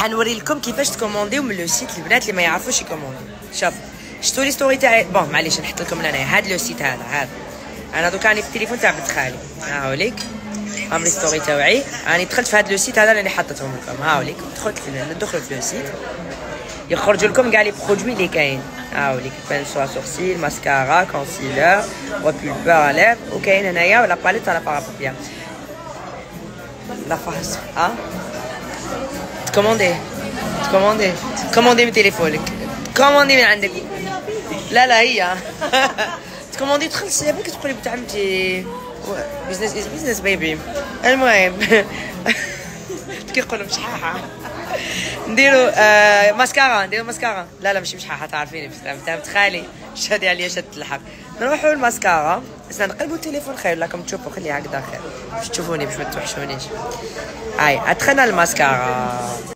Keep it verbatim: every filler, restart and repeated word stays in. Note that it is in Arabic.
حنوري لكم كيفاش تكومونديو من لو سيت البنات اللي ما يعرفوش يكومونديو. شوفوا شفتوا لي ستوري تاعي، بون معليش نحط لكم هنايا هاد لو سيت هذا. هذا انا دوكا راني في التليفون تاع بنت خالي، هاو ليك عمري ستوري تاوعي، راني دخلت في هاد لو سيت هذا اللي حطيتهم لكم، هاو ليك دخلت في دخلوا في لو سيت يخرجوا لكم كاع لي برودوي اللي كاين، هاو ليك بانسو سورسيل، ماسكارا، كونسيلر، ريبولبور على ليف، وكاين هنايا ولا باليت على بارابيا لا فاس. ها تكوموندي تكوموندي تكوموندي من تليفونك، تكوموندي من عندك، لا لا هي تكوموندي تخلص يا بنتي تقولي بتعمتي بزنس از بزنس بيبي. المهم كيقولوا مشحاحه نديروا آه ماسكارا، نديروا ماسكارا، لا لا ماشي مشحاحه تعرفيني بنت خالي شادي عليا شادت الحق. نروحوا الماسكارا، بس نقلبوا التليفون خير لكم تشوفوا، خليه هكذا خير باش تشوفوني باش ما توحشونيش. هاي ادخلنا الماسكارا.